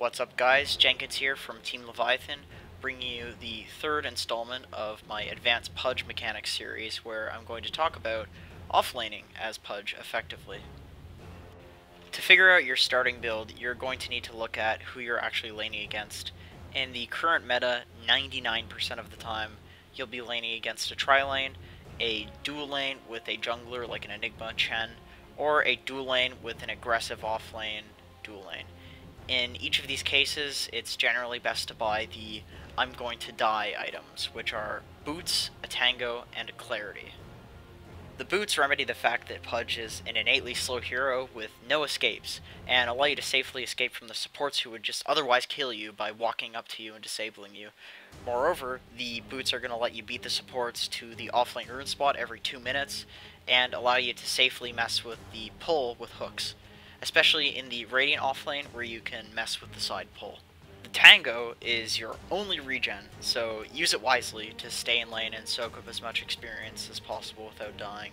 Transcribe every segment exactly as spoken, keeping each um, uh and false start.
What's up guys, Jenkins here from Team Leviathan, bringing you the third installment of my Advanced Pudge Mechanics series where I'm going to talk about offlaning as Pudge effectively. To figure out your starting build, you're going to need to look at who you're actually laning against. In the current meta, ninety-nine percent of the time, you'll be laning against a tri-lane, a dual lane with a jungler like an Enigma, Chen, or a dual lane with an aggressive off-lane dual lane. In each of these cases, it's generally best to buy the I'm going to die items, which are Boots, a Tango, and a Clarity. The Boots remedy the fact that Pudge is an innately slow hero with no escapes, and allow you to safely escape from the supports who would just otherwise kill you by walking up to you and disabling you. Moreover, the Boots are going to let you beat the supports to the offlane rune spot every two minutes, and allow you to safely mess with the pull with hooks, especially in the Radiant offlane where you can mess with the side pull. The Tango is your only regen, so use it wisely to stay in lane and soak up as much experience as possible without dying.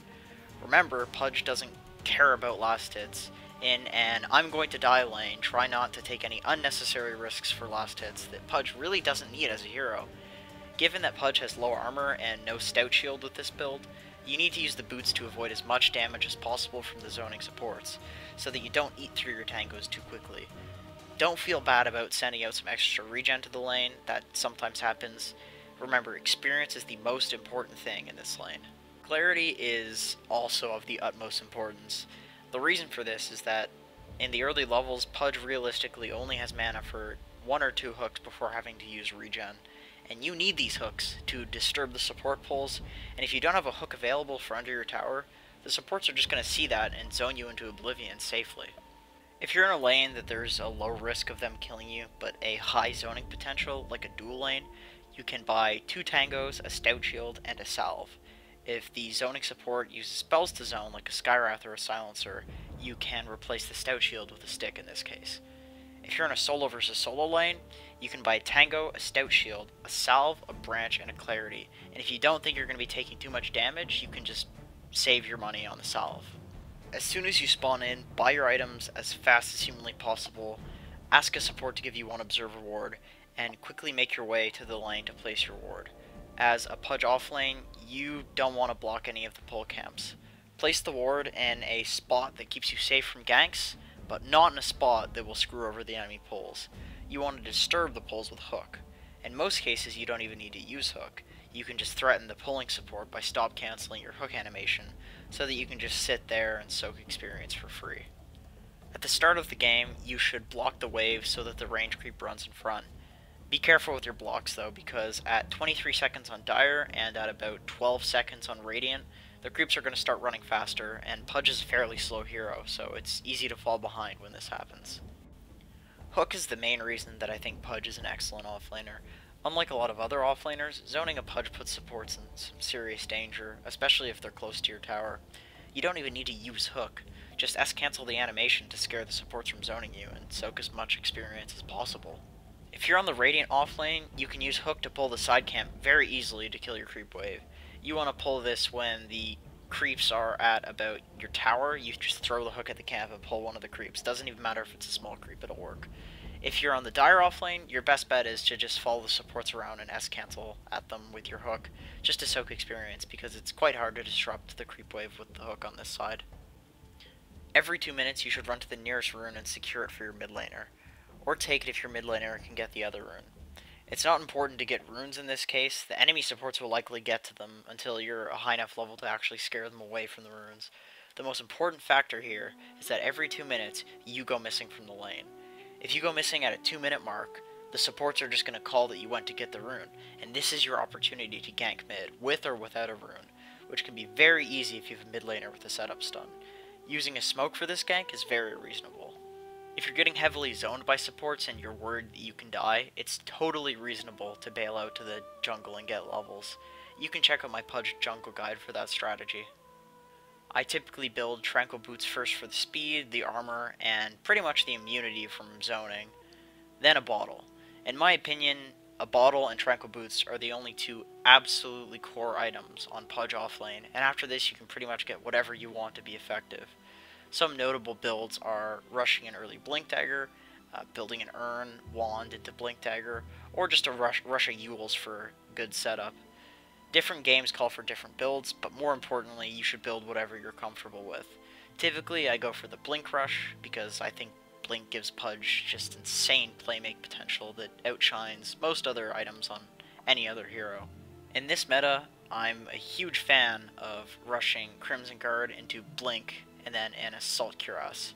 Remember, Pudge doesn't care about last hits. In an I'm going to die lane, try not to take any unnecessary risks for last hits that Pudge really doesn't need as a hero. Given that Pudge has low armor and no stout shield with this build, you need to use the Boots to avoid as much damage as possible from the zoning supports, so that you don't eat through your Tangos too quickly. Don't feel bad about sending out some extra regen to the lane, that sometimes happens. Remember, experience is the most important thing in this lane. Clarity is also of the utmost importance. The reason for this is that in the early levels, Pudge realistically only has mana for one or two hooks before having to use regen. And you need these hooks to disturb the support pulls, and if you don't have a hook available for under your tower, the supports are just going to see that and zone you into oblivion safely. If you're in a lane that there's a low risk of them killing you, but a high zoning potential, like a dual lane, you can buy two Tangos, a Stout Shield, and a Salve. If the zoning support uses spells to zone, like a Skywrath or a Silencer, you can replace the Stout Shield with a stick in this case. If you're in a solo versus solo lane, you can buy a Tango, a Stout Shield, a Salve, a Branch, and a Clarity. And if you don't think you're going to be taking too much damage, you can just save your money on the Salve. As soon as you spawn in, buy your items as fast as humanly possible, ask a support to give you one Observer Ward, and quickly make your way to the lane to place your ward. As a Pudge offlane, you don't want to block any of the pull camps. Place the ward in a spot that keeps you safe from ganks, but not in a spot that will screw over the enemy pulls. You want to disturb the pulls with hook. In most cases you don't even need to use hook, you can just threaten the pulling support by stop cancelling your hook animation, so that you can just sit there and soak experience for free. At the start of the game, you should block the wave so that the range creep runs in front. Be careful with your blocks though, because at twenty-three seconds on Dire and at about twelve seconds on Radiant, the creeps are going to start running faster, and Pudge is a fairly slow hero, so it's easy to fall behind when this happens. Hook is the main reason that I think Pudge is an excellent offlaner. Unlike a lot of other offlaners, zoning a Pudge puts supports in some serious danger, especially if they're close to your tower. You don't even need to use hook, just S-cancel the animation to scare the supports from zoning you and soak as much experience as possible. If you're on the Radiant offlane, you can use hook to pull the side camp very easily to kill your creep wave. You want to pull this when the creeps are at about your tower. You just throw the hook at the camp and pull one of the creeps. Doesn't even matter if it's a small creep, it'll work. If you're on the Dire offlane, your best bet is to just follow the supports around and S-cancel at them with your hook, just to soak experience, because it's quite hard to disrupt the creep wave with the hook on this side. Every two minutes you should run to the nearest rune and secure it for your mid laner, or take it if your mid laner can get the other rune. It's not important to get runes in this case, the enemy supports will likely get to them until you're a high enough level to actually scare them away from the runes. The most important factor here is that every two minutes, you go missing from the lane. If you go missing at a two minute mark, the supports are just going to call that you went to get the rune, and this is your opportunity to gank mid, with or without a rune, which can be very easy if you have a mid laner with a setup stun. Using a smoke for this gank is very reasonable. If you're getting heavily zoned by supports and you're worried that you can die, it's totally reasonable to bail out to the jungle and get levels. You can check out my Pudge jungle guide for that strategy. I typically build Tranquil Boots first for the speed, the armor, and pretty much the immunity from zoning, then a bottle. In my opinion, a bottle and Tranquil Boots are the only two absolutely core items on Pudge offlane, and after this you can pretty much get whatever you want to be effective. Some notable builds are rushing an early Blink Dagger, uh, building an urn, wand into blink dagger, or just a rush, rush of Yules for good setup. Different games call for different builds, but more importantly, you should build whatever you're comfortable with. Typically, I go for the blink rush because I think blink gives Pudge just insane playmake potential that outshines most other items on any other hero. In this meta, I'm a huge fan of rushing Crimson Guard into blink and then an Assault Cuirass.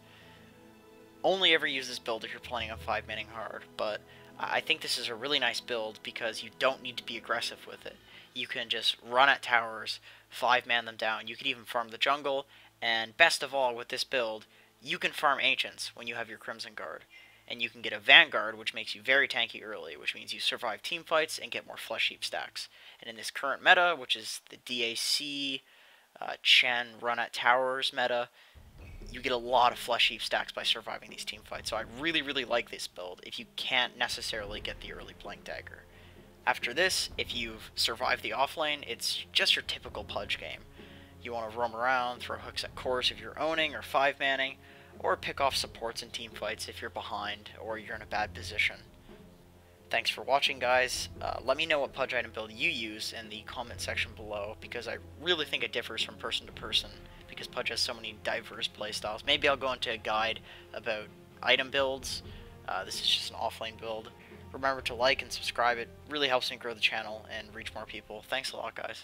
Only ever use this build if you're playing a five-manning hard, but I think this is a really nice build because you don't need to be aggressive with it. You can just run at towers, five-man them down, you can even farm the jungle, and best of all with this build, you can farm Ancients when you have your Crimson Guard. And you can get a Vanguard, which makes you very tanky early, which means you survive team fights and get more Flesh Heap stacks. And in this current meta, which is the D A C, uh, Chen, run at towers meta, you get a lot of Flesh Heap stacks by surviving these team fights. So I really, really like this build if you can't necessarily get the early blink dagger. After this, if you've survived the offlane, it's just your typical Pudge game. You want to roam around, throw hooks at cores if you're owning or five-manning, or pick off supports in team fights if you're behind or you're in a bad position. Thanks for watching, guys. Uh, let me know what Pudge item build you use in the comment section below, because I really think it differs from person to person, because Pudge has so many diverse playstyles. Maybe I'll go into a guide about item builds. Uh, this is just an offlane build. Remember to like and subscribe. It really helps me grow the channel and reach more people. Thanks a lot, guys.